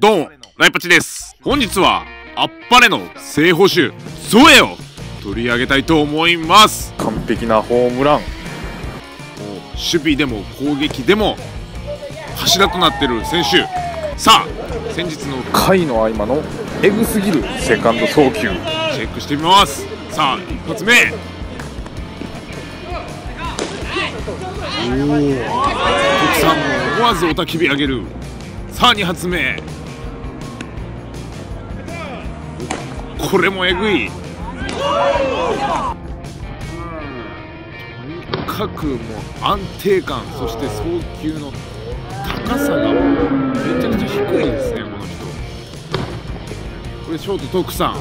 ドンナイパチです。本日はあっぱれの正捕手ゾエを取り上げたいと思います。完璧なホームラン、もう守備でも攻撃でも柱となっている選手。さあ先日の回の合間のエグすぎるセカンド送球チェックしてみます。さあ一発目、奥さんも思わずおたきび上げる。さあ2発目、これもえぐい。とにかくもう安定感、そして送球の高さがめちゃくちゃ低いですね、この人。これショートトークさん、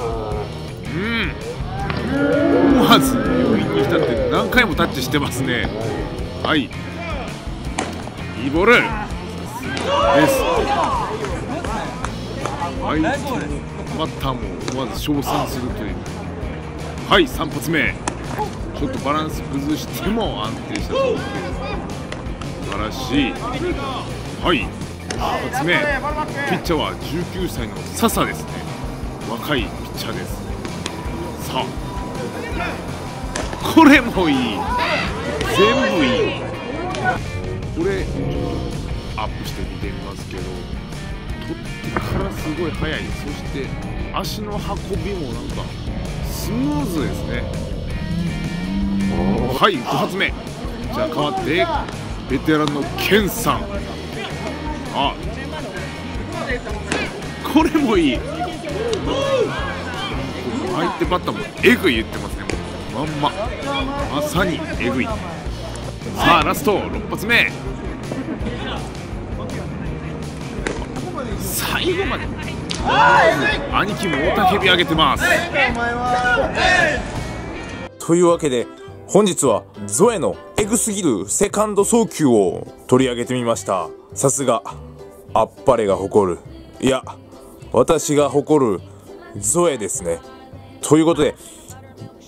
思わず余韻に浸って何回もタッチしてますね。はい、いいボールです。相手のバッターも思わず称賛するという。はい、3発目、ちょっとバランス崩しても安定したそうです。素晴らしい。はい、1発目、ピッチャーは19歳の笹ですね。若いピッチャーです。さあこれもいい、全部いい。これアップして見てみますけど、取ってからすごい速い、そして足の運びもなんかスムーズですね。はい、5発目。じゃあ代わってベテランのケンさん。あ、これもいい。相手バッターもエグい言ってますね。まんま、まさにエグい。さあラスト6発目、最後まで兄貴も雄たけび上げてます。というわけで本日はゾエのエグすぎるセカンド送球を取り上げてみました。さすがあっぱれが誇る、いや私が誇るゾエですね。ということで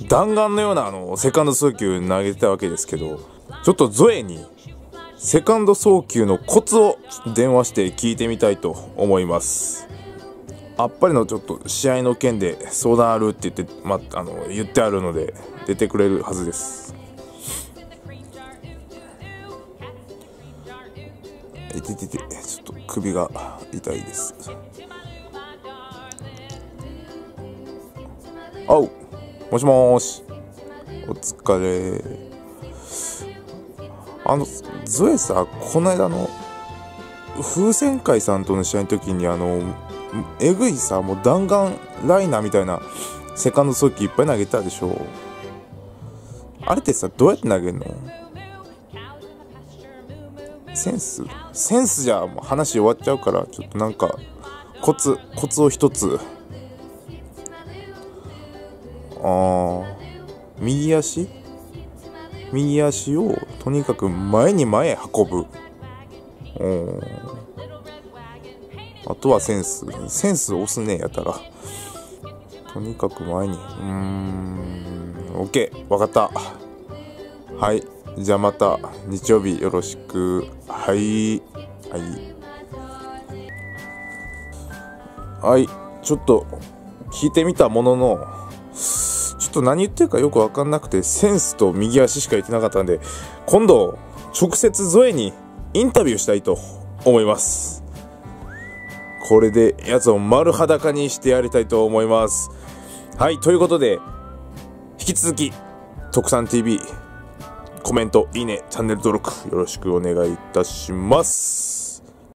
弾丸のようなセカンド送球投げてたわけですけど、ちょっとゾエにセカンド送球のコツを電話して聞いてみたいと思います。あっぱれのちょっと試合の件で相談あるって言って、言ってあるので出てくれるはずです。いててて、ちょっと首が痛いです。あう、もしもし、お疲れ。ゾエさ、この間の風船会さんとの試合の時にえぐいさ、もう弾丸ライナーみたいなセカンド送球いっぱい投げたでしょ。あれってさ、どうやって投げるの？センスじゃもう話終わっちゃうから、ちょっとなんかコツを一つ。右足をとにかく前に前運ぶ。あとはセンス押すね、やたら。とにかく前に。OK、わかった。はい、じゃあまた日曜日よろしく。はい、はい。はい、ちょっと聞いてみたものの、ちょっと何言ってるかよくわかんなくて、センスと右足しか言ってなかったんで、今度、直接ゾエにインタビューしたいと思います。これでやつを丸裸にしてやりたいと思います。はい、ということで引き続き特産 TV コメント、いいね、チャンネル登録よろしくお願いいたします。